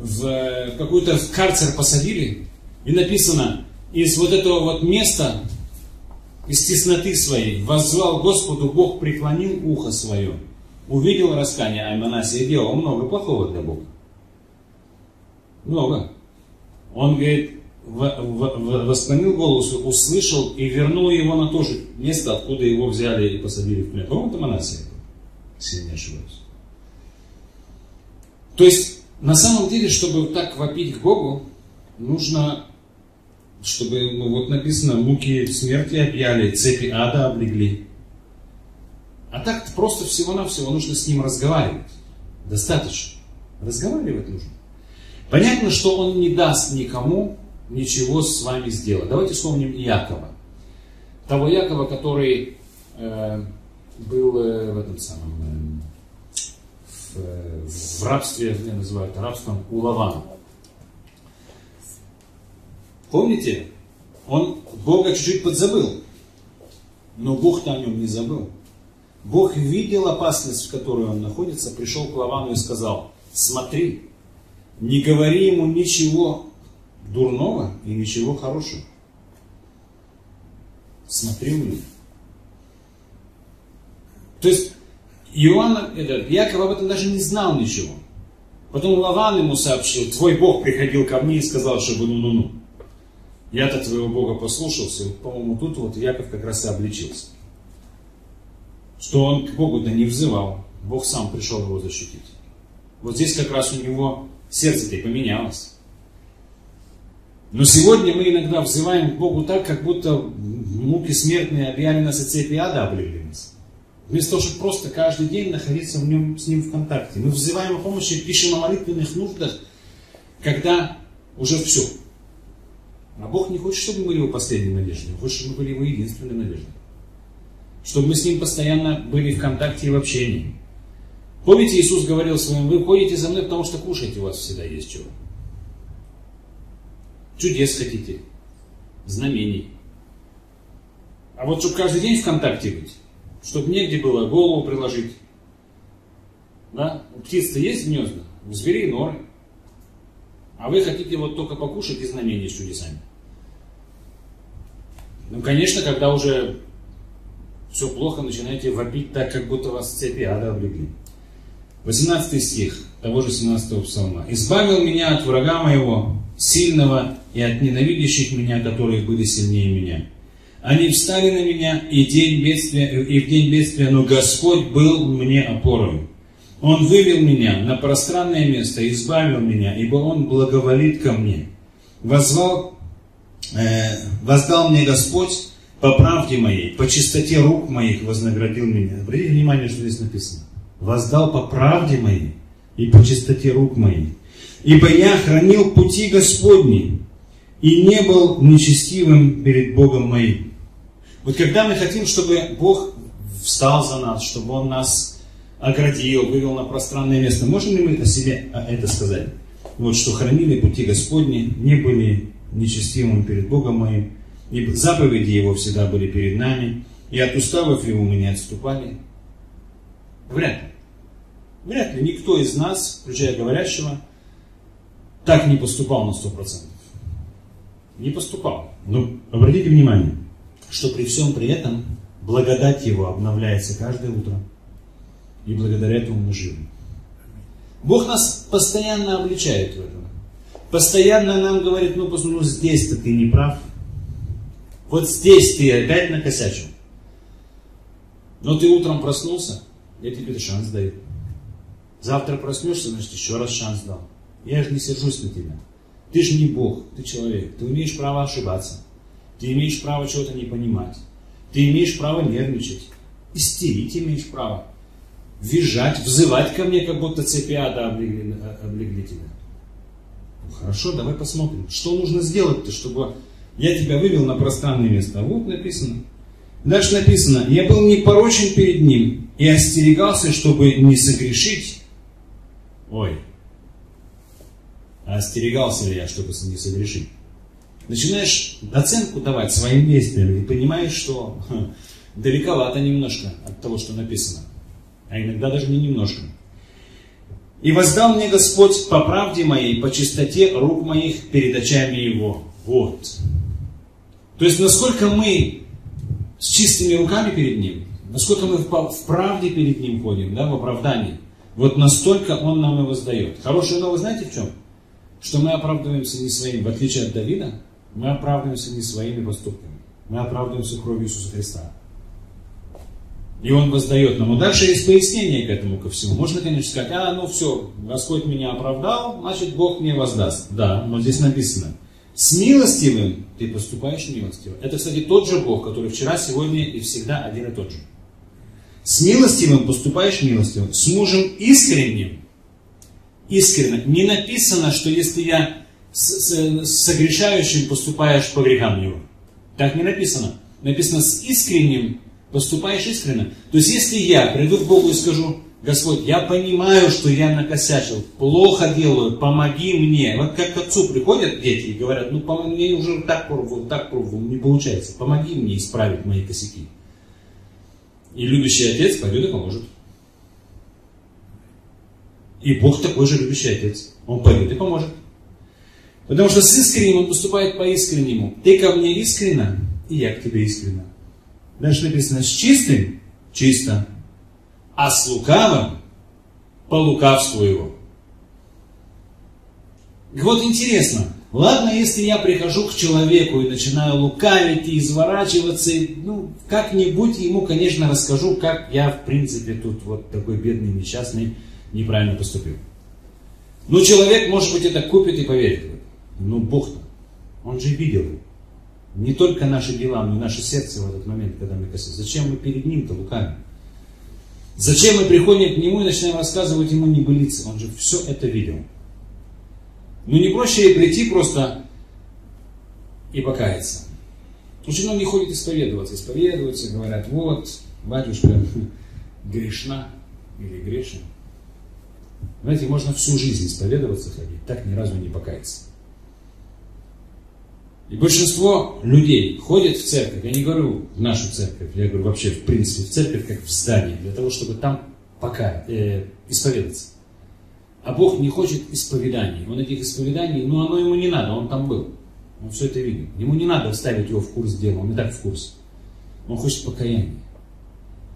в какую-то в карцер посадили, и написано, из вот этого вот места, из тесноты своей, воззвал Господу, Бог преклонил ухо свое, увидел раскаяние, а Манасия делал много плохого для Бога. Много. Он говорит, восклонил голос, услышал и вернул его на то же место, откуда его взяли и посадили в плен. По-моему, это Манасия, если не ошибаюсь. То есть, на самом деле, чтобы так вопить к Богу, нужно... Чтобы, ну вот написано, муки смерти объяли, цепи ада облегли. А так просто всего-навсего нужно с ним разговаривать. Достаточно. Разговаривать нужно. Понятно, что он не даст никому ничего с вами сделать. Давайте вспомним Якова. Того Якова, который э, был э, в этом самом... Э, в, э, в рабстве, я называю это рабством, у Лавана. Помните, он Бога чуть-чуть подзабыл, но Бог-то о нем не забыл. Бог видел опасность, в которой он находится, пришел к Лавану и сказал, смотри, не говори ему ничего дурного и ничего хорошего. Смотри мне. То есть, Иоанн, этот, Яков об этом даже не знал ничего. Потом Лаван ему сообщил, твой Бог приходил ко мне и сказал, чтобы ну-ну-ну. Я-то твоего Бога послушался, и, по-моему, тут вот Яков как раз и обличился. Что он к Богу-то не взывал, Бог сам пришел его защитить. Вот здесь как раз у него сердце-то и поменялось. Но сегодня мы иногда взываем к Богу так, как будто муки смертные объяли нас и цепи ада облегли нас. Вместо того, чтобы просто каждый день находиться в нем, с ним в контакте. Мы взываем о помощи, пишем о молитвенных нуждах, когда уже все. А Бог не хочет, чтобы мы были его последней надеждой. Он хочет, чтобы мы были его единственной надеждой. Чтобы мы с ним постоянно были в контакте и в общении. Помните, Иисус говорил своим, вы ходите за мной, потому что кушать у вас всегда есть чего. Чудес хотите. Знамений. А вот чтобы каждый день в контакте быть, чтобы негде было голову приложить. Да? У птиц-то есть гнезда, у зверей норы. А вы хотите вот только покушать и знамения с чудесами. Ну, конечно, когда уже все плохо, начинаете вопить так, как будто вас цепи ада облегли. восемнадцатый стих того же семнадцатого псалма. «Избавил меня от врага моего, сильного, и от ненавидящих меня, которые были сильнее меня. Они встали на меня и, день бедствия, и в день бедствия, но Господь был мне опорой. Он вывел меня на пространное место, избавил меня, ибо Он благоволит ко мне. Возвал, э, воздал мне Господь по правде моей, по чистоте рук моих вознаградил меня». Обратите внимание, что здесь написано. «Воздал по правде моей и по чистоте рук моих. Ибо я хранил пути Господни и не был нечестивым перед Богом моим». Вот когда мы хотим, чтобы Бог встал за нас, чтобы Он нас оградил, вывел на пространное место. Можем ли мы о себе это сказать? Вот что хранили пути Господни, не были нечестивым перед Богом моим, и заповеди Его всегда были перед нами, и от уставов Его мы не отступали. Вряд ли. Вряд ли никто из нас, включая говорящего, так не поступал на сто процентов. Не поступал. Но обратите внимание, что при всем при этом благодать Его обновляется каждое утро. И благодаря этому мы живы. Бог нас постоянно обличает в этом. постоянно нам говорит, ну, ну здесь-то ты не прав. Вот здесь ты опять накосячил. Но ты утром проснулся, я тебе шанс даю. Завтра проснешься, значит, еще раз шанс дал. Я же не сержусь на тебя. Ты же не Бог, ты человек. Ты имеешь право ошибаться. Ты имеешь право чего-то не понимать. Ты имеешь право нервничать. Истерить имеешь право. Визжать, взывать ко мне, как будто цепи ада облегли, облегли тебя. Ну, хорошо, давай посмотрим. Что нужно сделать-то, чтобы я тебя вывел на пространные места? Вот написано. Дальше написано. Я был непорочен перед ним и остерегался, чтобы не согрешить. Ой. А остерегался ли я, чтобы не согрешить? Начинаешь оценку давать своим действиям и понимаешь, что ха, далековато немножко от того, что написано. А иногда даже не немножко. «И воздал мне Господь по правде моей, по чистоте рук моих перед очами Его». Вот. То есть, насколько мы с чистыми руками перед Ним, насколько мы в правде перед Ним ходим, да, в оправдании, вот настолько Он нам и воздает. Хорошая новость, знаете в чем? Что мы оправдываемся не своими, в отличие от Давида, мы оправдываемся не своими поступками. Мы оправдываемся кровью Иисуса Христа. И Он воздает нам. Но дальше есть пояснение к этому, ко всему. Можно, конечно, сказать, а, ну все, Господь меня оправдал, значит, Бог мне воздаст. Да, но здесь написано, с милостивым ты поступаешь милостиво. Это, кстати, тот же Бог, который вчера, сегодня и всегда один и тот же. С милостивым поступаешь милостиво. С мужем искренним, искренно, не написано, что если я с, с, с согрешающим поступаешь по грехам его. Так не написано. Написано с искренним поступаешь искренно. То есть, если я приду к Богу и скажу, Господь, я понимаю, что я накосячил, плохо делаю, помоги мне. Вот как к отцу приходят дети и говорят, ну, мне уже так пробовал, так пробовал, не получается. Помоги мне исправить мои косяки. И любящий отец пойдет и поможет. И Бог такой же любящий отец. Он пойдет и поможет. Потому что с искренним он поступает по-искреннему. Ты ко мне искренно, и я к тебе искренно. Дальше написано, с чистым – чисто, а с лукавым – по лукавству его. И вот интересно, ладно, если я прихожу к человеку и начинаю лукавить и изворачиваться, и, ну, как-нибудь ему, конечно, расскажу, как я, в принципе, тут вот такой бедный, несчастный, неправильно поступил. Но человек, может быть, это купит и поверит. Но Бог-то, он же видел. Не только наши дела, но и наше сердце в этот момент, когда мы косим. Зачем мы перед Ним-то лукавим? Зачем мы приходим к Нему и начинаем рассказывать Ему небылицы? Он же все это видел. Ну не проще и прийти просто и покаяться. Очень многие ходят исповедоваться. Исповедуются, говорят, вот, батюшка грешна или грешен. Знаете, можно всю жизнь исповедоваться ходить, так ни разу не покаяться. И большинство людей ходят в церковь, я не говорю в нашу церковь, я говорю вообще в принципе в церковь, как в здание, для того, чтобы там пока э, исповедаться. А Бог не хочет исповеданий. Он этих исповеданий, ну оно ему не надо, он там был. Он все это видел. Ему не надо вставить его в курс дела, он и так в курсе. Он хочет покаяния.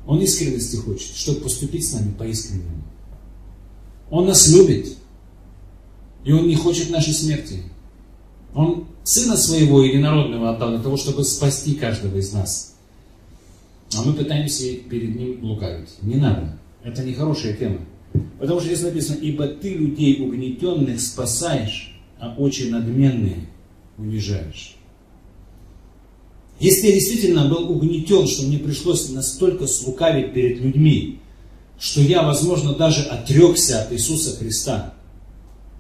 Он искренности хочет, чтобы поступить с нами по-искреннему. Он нас любит. И он не хочет нашей смерти. Он Сына Своего Единородного отдал для того, чтобы спасти каждого из нас. А мы пытаемся перед Ним лукавить. Не надо. Это не хорошая тема. Потому что здесь написано, ибо ты людей угнетенных спасаешь, а очи надменные унижаешь. Если я действительно был угнетен, что мне пришлось настолько слукавить перед людьми, что я, возможно, даже отрекся от Иисуса Христа,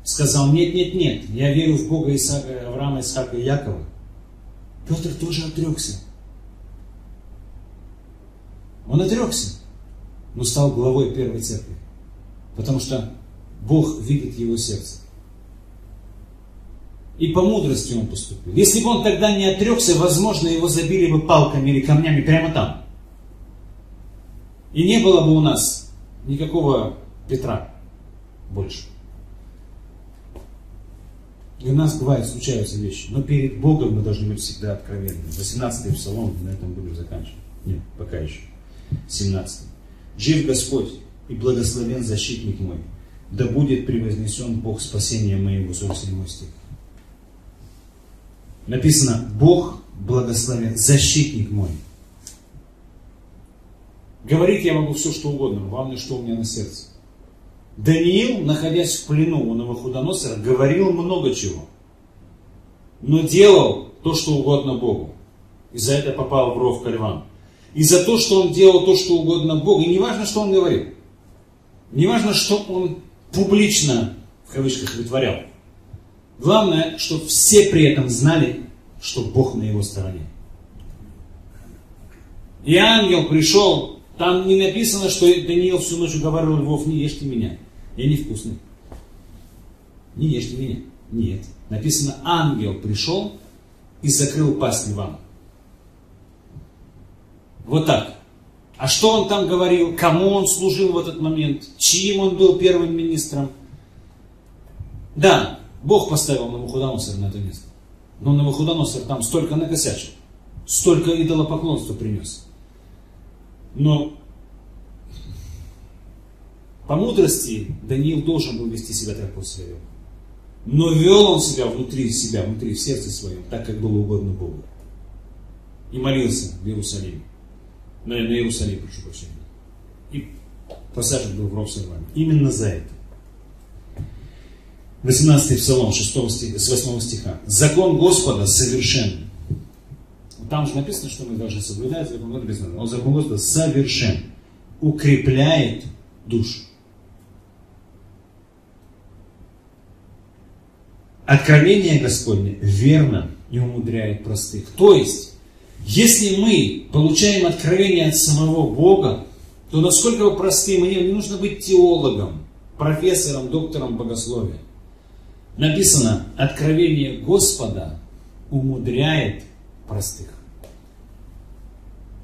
сказал, нет, нет, нет, я верю в Бога Исаака, Авраама, Исаака и Якова. Петр тоже отрекся. Он отрекся, но стал главой первой церкви. Потому что Бог видит его сердце. И по мудрости он поступил. Если бы он тогда не отрекся, возможно, его забили бы палками или камнями прямо там. И не было бы у нас никакого Петра больше. И у нас бывают, случаются вещи. Но перед Богом мы должны быть всегда откровенны. восемнадцатый псалом, на этом будем заканчивать. Нет, пока еще. семнадцатый. Жив Господь и благословен защитник мой. Да будет превознесен Бог спасения моего. сорок седьмой стих. написано: Бог благословен, защитник мой. Говорить я могу все, что угодно, главное, что у меня на сердце. Даниил, находясь в плену у Навуходоносора, говорил много чего, но делал то, что угодно Богу. И за это попал в ров к львам. И за то, что он делал то, что угодно Богу, и не важно, что он говорил, не важно, что он публично, в кавычках, вытворял. Главное, чтобы все при этом знали, что Бог на его стороне. И ангел пришел, там не написано, что Даниил всю ночь говорил: Львов, не ешьте меня, я невкусный. Не ешьте меня. Нет. Написано: ангел пришел и закрыл пасть львам. Вот так. А что он там говорил? Кому он служил в этот момент? Чьим он был первым министром? Да, Бог поставил Навуходоносора на это место. Но Навуходоносор там столько накосячил, столько идолопоклонства принес. Но по мудрости Даниил должен был вести себя так, как он себя вел. Но вел он себя внутри себя, внутри, в сердце своем, так, как было угодно Богу. И молился в Иерусалиме. На Иерусалим, прошу прощения. И посажен был в ров к львам. Именно за это. восемнадцатый Псалом, шестого стиха, с восьмого стиха. Закон Господа совершен. Там же написано, что мы должны соблюдать закон Господа. Но закон Господа совершен. Укрепляет душу. Откровение Господне верно и умудряет простых. То есть, если мы получаем откровение от самого Бога, то насколько простым, мне не нужно быть теологом, профессором, доктором богословия. Написано: откровение Господа умудряет простых.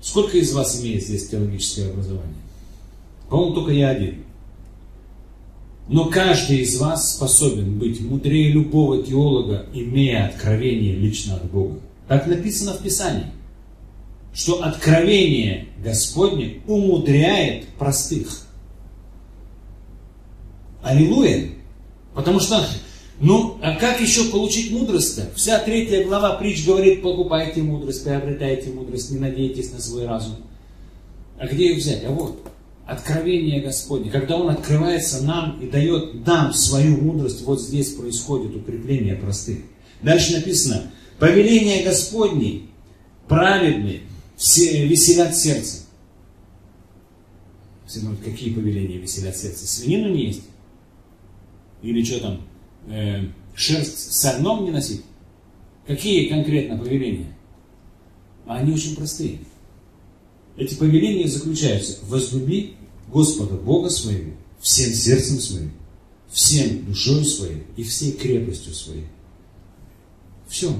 Сколько из вас имеет здесь теологическое образование? По-моему, только я один. Но каждый из вас способен быть мудрее любого теолога, имея откровение лично от Бога. Так написано в Писании, что откровение Господне умудряет простых. Аллилуйя! Потому что, ну, а как еще получить мудрость-то? Вся третья глава притч говорит: покупайте мудрость, приобретайте мудрость, не надейтесь на свой разум. А где ее взять? А вот, откровение Господне. Когда Он открывается нам и дает нам свою мудрость, вот здесь происходит укрепление простых. Дальше написано: повеление Господне праведны, все веселят сердце. Все думают, какие повеления веселят сердце? Свинину не есть? Или что там, э, шерсть с сорном не носить? Какие конкретно повеления? А они очень простые. Эти повеления заключаются: возлюби Господа Бога своего всем сердцем своим, всем душой своей и всей крепостью своей. Все.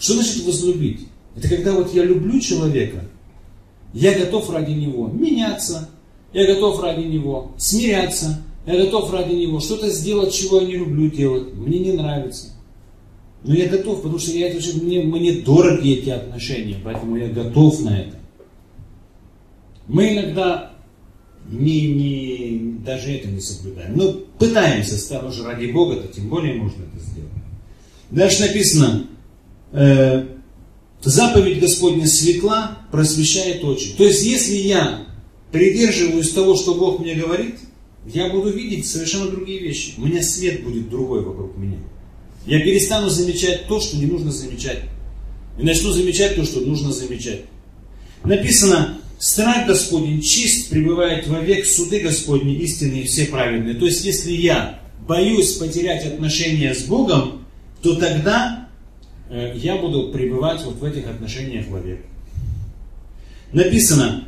Что значит возлюбить? Это когда вот я люблю человека, я готов ради него меняться, я готов ради него смиряться, я готов ради него что-то сделать, чего я не люблю делать, мне не нравится. Но я готов, потому что я, мне, мне дороги эти отношения, поэтому я готов на это. Мы иногда не, не, даже это не соблюдаем, но пытаемся, стало же ради Бога, то тем более можно это сделать. Дальше написано: заповедь Господня светла, просвещает очи. То есть, если я придерживаюсь того, что Бог мне говорит, я буду видеть совершенно другие вещи. У меня свет будет другой вокруг меня. Я перестану замечать то, что не нужно замечать. И начну замечать то, что нужно замечать. Написано: страх Господень чист, пребывает вовек, суды Господни истинные, все праведные. То есть, если я боюсь потерять отношения с Богом, то тогда я буду пребывать вот в этих отношениях вовек. Написано: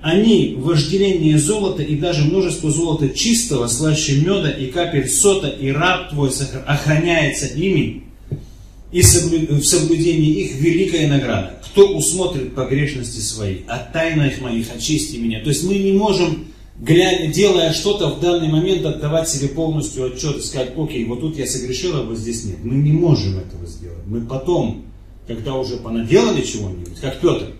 они вожделение золота и даже множество золота чистого, слаще меда и капель сота, и раб твой охраняется ими, и в соблюдении их великая награда. Кто усмотрит погрешности свои, от тайных моих очисти меня. То есть мы не можем, глядя, делая что-то в данный момент, отдавать себе полностью отчет и сказать: окей, вот тут я согрешил, а вот здесь нет. Мы не можем этого сделать. Мы потом, когда уже понаделали чего-нибудь, как Петр,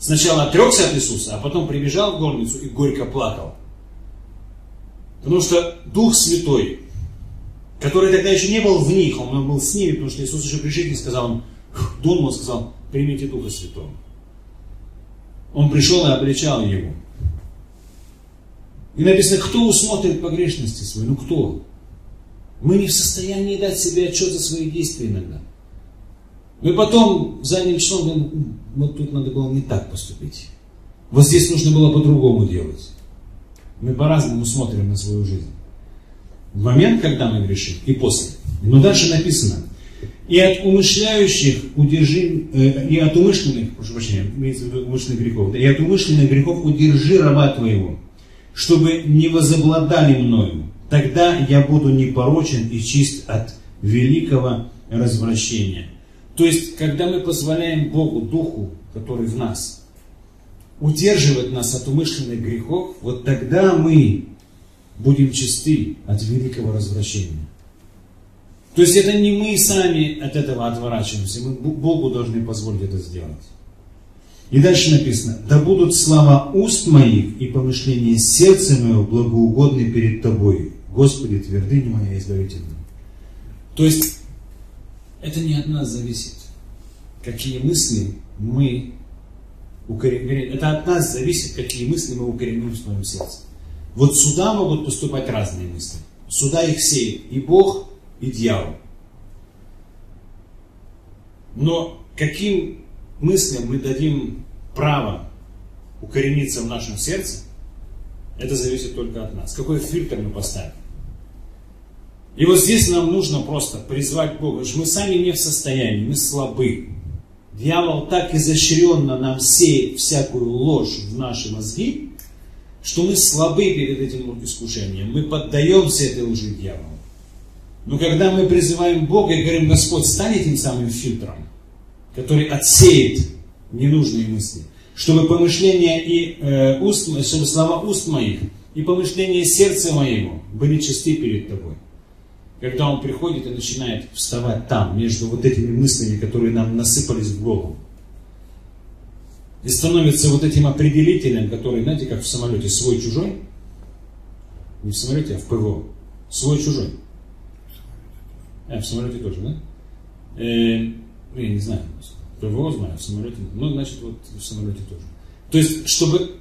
сначала отрекся от Иисуса, а потом прибежал в горницу и горько плакал. Потому что Дух Святой который тогда еще не был в них, он был с ними, потому что Иисус еще пришел и сказал, он думал, сказал, примите Духа Святого. Он пришел и обличал его. И написано, кто усмотрит погрешности свои? Ну кто? Мы не в состоянии дать себе отчет за свои действия иногда. Мы потом задним числом, вот тут надо было не так поступить. Вот здесь нужно было по-другому делать. Мы по-разному смотрим на свою жизнь. В момент, когда мы грешим, и после. Но дальше написано. И от умышляющих удержи, э, и от умышленных, прошу прощения, имеется в виду умышленных грехов, да, и от умышленных грехов удержи раба твоего, чтобы не возобладали мною. Тогда я буду непорочен и чист от великого развращения. То есть, когда мы позволяем Богу, Духу, который в нас, удерживать нас от умышленных грехов, вот тогда мы будем чисты от великого развращения. То есть, это не мы сами от этого отворачиваемся, мы Богу должны позволить это сделать. И дальше написано, да будут слова уст моих и помышления сердца моего благоугодны перед тобой, Господи, твердыня моя избавительная. То есть, это не от нас зависит, какие мысли мы укореним. Это от нас зависит, какие мысли мы укореним в своем сердце. Вот сюда могут поступать разные мысли. Сюда их сеет и Бог, и дьявол. Но каким мыслям мы дадим право укорениться в нашем сердце, это зависит только от нас. Какой фильтр мы поставим? И вот здесь нам нужно просто призвать Бога, потому что мы сами не в состоянии, мы слабы. Дьявол так изощренно нам сеет всякую ложь в наши мозги, что мы слабы перед этим искушением, мы поддаемся этой лжи дьяволу. Но когда мы призываем Бога и говорим, Господь, стань этим самым фильтром, который отсеет ненужные мысли, чтобы помышления и э, уст, чтобы слова уст моих и помышления сердца моего были чисты перед тобой. Когда он приходит и начинает вставать там, между вот этими мыслями, которые нам насыпались в голову. И становится вот этим определителем, который, знаете, как в самолете, свой-чужой. Не в самолете, а в ПВО. Свой-чужой. А, в самолете тоже, да? Э, я не знаю. ПВО знаю, в самолете. Ну, значит, вот в самолете тоже. То есть, чтобы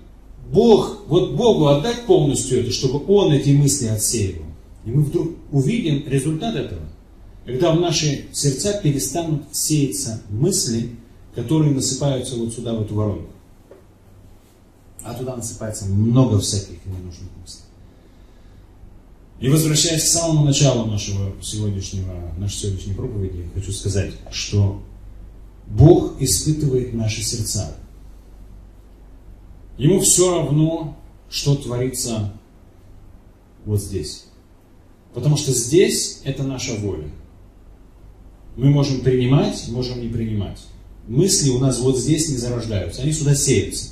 Бог, вот Богу отдать полностью это, чтобы Он эти мысли отсеивал. И мы вдруг увидим результат этого, когда в наши сердца перестанут сеяться мысли, которые насыпаются вот сюда, вот в воронку. А туда насыпается много всяких ненужных мыслей. И возвращаясь к самому началу нашего сегодняшнего, нашей сегодняшней проповеди, хочу сказать, что Бог испытывает наши сердца. Ему все равно, что творится вот здесь. Потому что здесь это наша воля. Мы можем принимать, можем не принимать. Мысли у нас вот здесь не зарождаются, они сюда сеются.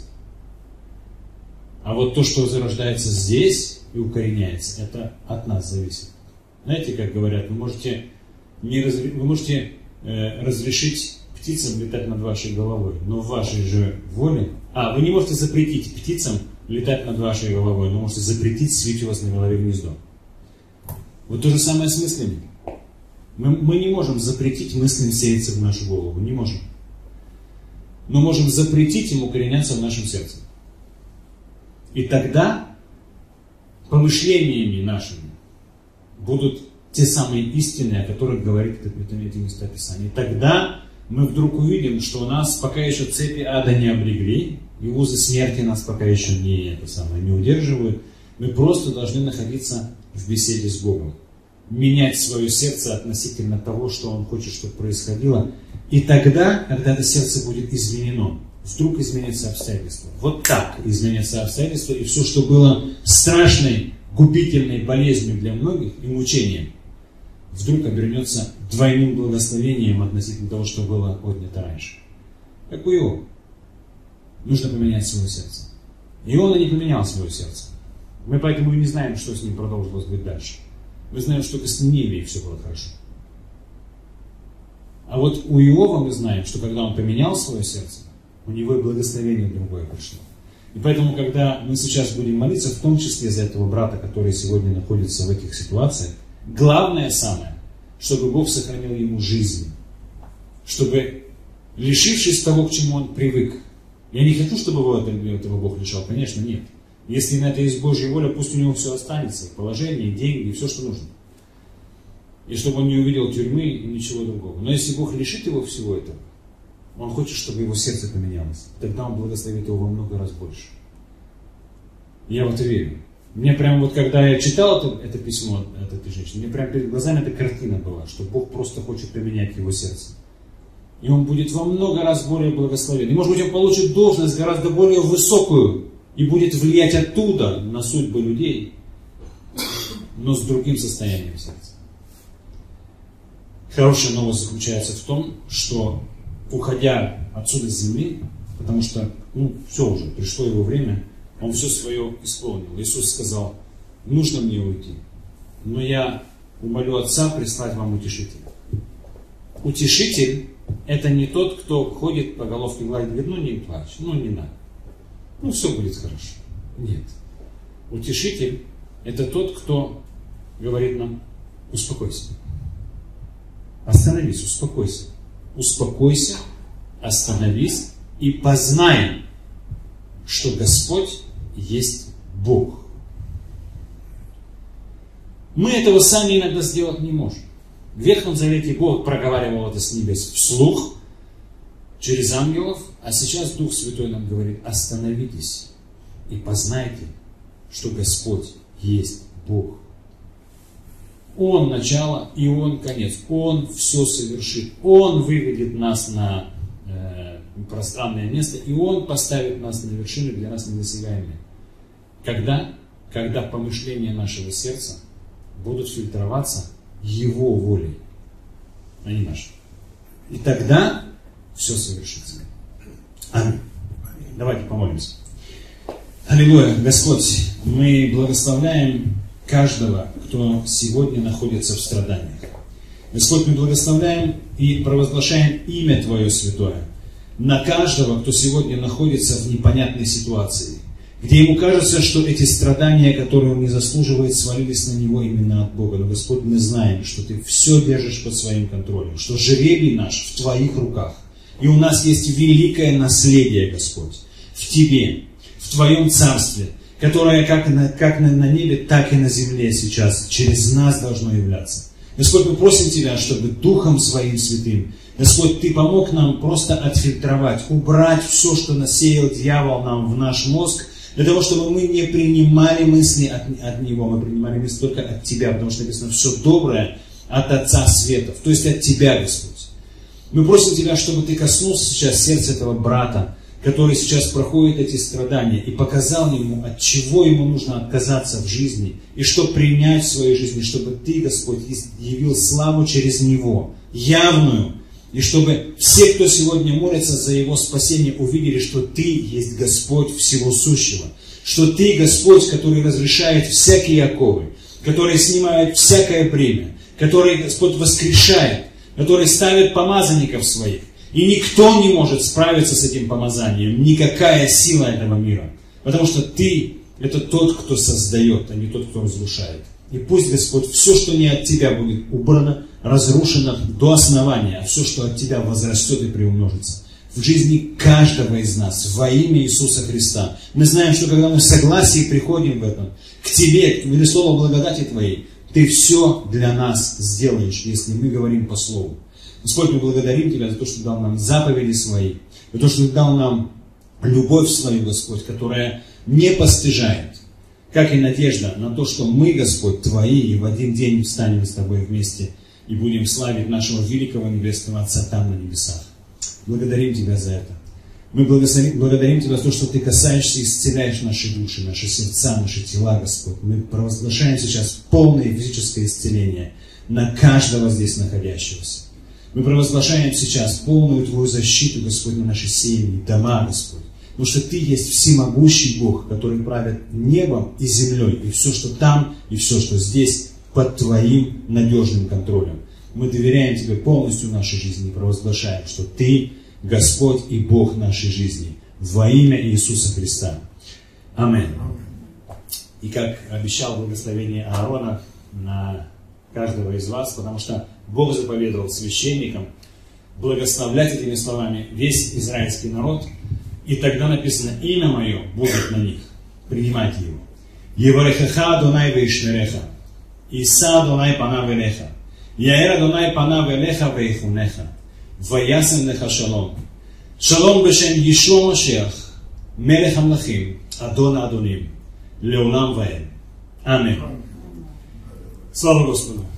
А вот то, что зарождается здесь и укореняется, это от нас зависит. Знаете, как говорят, вы можете, не разр... вы можете э, разрешить птицам летать над вашей головой, но в вашей же воле... А, вы не можете запретить птицам летать над вашей головой, но можете запретить свить у вас на голове гнездо. Вот то же самое с мыслями. Мы, мы не можем запретить мыслям сеяться в нашу голову. Не можем. Но можем запретить им укореняться в нашем сердце. И тогда помышлениями нашими будут те самые истины, о которых говорит эти места Писания. И тогда мы вдруг увидим, что у нас пока еще цепи ада не облегли, и узы смерти нас пока еще не, это самое, не удерживают. Мы просто должны находиться в беседе с Богом. Менять свое сердце относительно того, что Он хочет, чтобы происходило. И тогда, когда это сердце будет изменено, вдруг изменятся обстоятельства. Вот так изменятся обстоятельства, и все, что было страшной, губительной болезнью для многих и мучением, вдруг обернется двойным благословением относительно того, что было отнято раньше. Как у Иова. Нужно поменять свое сердце. Иона не поменял свое сердце. Мы поэтому и не знаем, что с ним продолжилось быть дальше. Мы знаем, что только с Ниневией все было хорошо. А вот у Иова мы знаем, что когда он поменял свое сердце, у него и благословение другое пришло. И поэтому, когда мы сейчас будем молиться, в том числе за этого брата, который сегодня находится в этих ситуациях, Главное самое, чтобы Бог сохранил ему жизнь. Чтобы, лишившись того, к чему он привык. Я не хочу, чтобы его этого Бог лишал. Конечно, нет. Если на это есть Божья воля, пусть у него все останется. Положение, деньги, все, что нужно. И чтобы он не увидел тюрьмы и ничего другого. Но если Бог лишит его всего этого, он хочет, чтобы его сердце поменялось. Тогда он благословит его во много раз больше. Я вот верю. Мне прям вот, когда я читал это, это письмо от этой женщины, мне прям перед глазами эта картина была, что Бог просто хочет поменять его сердце. И он будет во много раз более благословен. И, может быть, он получит должность гораздо более высокую и будет влиять оттуда на судьбы людей, но с другим состоянием сердца. Хорошая новость заключается в том, что, уходя отсюда с земли, потому что, ну, все уже, пришло его время, он все свое исполнил. Иисус сказал: нужно мне уйти, но я умолю Отца прислать вам утешителя. Утешитель — это не тот, кто ходит по головке гладит, говорит: ну не плачь, ну не надо, ну все будет хорошо. Нет. Утешитель — это тот, кто говорит нам: успокойся. Остановись, успокойся. Успокойся, остановись и познай, что Господь есть Бог. Мы этого сами иногда сделать не можем. В Ветхом Завете Бог проговаривал это с небес вслух, через ангелов, а сейчас Дух Святой нам говорит: остановитесь и познайте, что Господь есть Бог. Он начало и Он конец. Он все совершит. Он выведет нас на э, пространное место, и Он поставит нас на вершины для нас недосягаемые. Когда? Когда помышления нашего сердца будут фильтроваться Его волей, а не нашей. И тогда все совершится. Аминь. Давайте помолимся. Аллилуйя. Господь, мы благословляем каждого, кто сегодня находится в страданиях. Господь, мы благословляем и провозглашаем имя Твое святое на каждого, кто сегодня находится в непонятной ситуации, где ему кажется, что эти страдания, которые он не заслуживает, свалились на него именно от Бога. Но, Господь, мы знаем, что Ты все держишь под своим контролем, что жребий наш в Твоих руках. И у нас есть великое наследие, Господь, в Тебе, в Твоем Царстве, которое как на, как на небе, так и на земле сейчас через нас должно являться. Господь, мы просим Тебя, чтобы Духом Своим Святым, Господь, Ты помог нам просто отфильтровать, убрать все, что насеял дьявол нам в наш мозг, для того, чтобы мы не принимали мысли от, от него, мы принимали мысли только от Тебя, потому что написано: все доброе от Отца Светов, то есть от Тебя, Господь. Мы просим Тебя, чтобы Ты коснулся сейчас сердца этого брата, который сейчас проходит эти страдания, и показал ему, от чего ему нужно отказаться в жизни, и что принять в своей жизни, чтобы Ты, Господь, явил славу через него, явную, и чтобы все, кто сегодня молится за его спасение, увидели, что Ты есть Господь всего сущего, что Ты Господь, который разрешает всякие оковы, который снимает всякое бремя, который, Господь, воскрешает, который ставит помазанников Своих. И никто не может справиться с этим помазанием, никакая сила этого мира. Потому что Ты — это тот, кто создает, а не тот, кто разрушает. И пусть, Господь, все, что не от Тебя, будет убрано, разрушено до основания, а все, что от Тебя, возрастет и приумножится. В жизни каждого из нас, во имя Иисуса Христа. Мы знаем, что когда мы в согласии приходим в этом, к Тебе, или слово благодати Твоей, Ты все для нас сделаешь, если мы говорим по слову. Господь, мы благодарим Тебя за то, что Ты дал нам заповеди Свои, за то, что Ты дал нам любовь Свою, Господь, которая не постыжает, как и надежда на то, что мы, Господь, Твои, и в один день встанем с Тобой вместе и будем славить нашего великого небесного Отца там, на небесах. Благодарим Тебя за это. Мы благодарим Тебя за то, что Ты касаешься и исцеляешь наши души, наши сердца, наши тела, Господь. Мы провозглашаем сейчас полное физическое исцеление на каждого здесь находящегося. Мы провозглашаем сейчас полную Твою защиту, Господь, на наши семьи, дома, Господь. Потому что Ты есть всемогущий Бог, который правит небом и землей, и все, что там, и все, что здесь, под Твоим надежным контролем. Мы доверяем Тебе полностью нашей жизни и провозглашаем, что Ты Господь и Бог нашей жизни. Во имя Иисуса Христа. Аминь. И как обещал благословение Аарона на каждого из вас, потому что Бог заповедовал священникам благословлять этими словами весь израильский народ, и тогда написано: «Имя мое будет на них, принимайте его». «Еварехаха дунай вейшнереха, Иса дунай пана велеха, Яэра дунай пана велеха вейхунеха, Ваясен леха шалом, шалом бешем Ешо Машех, мелех амлахим, Адон Адоним, Леулам ваэм». Аминь. Слава Господу!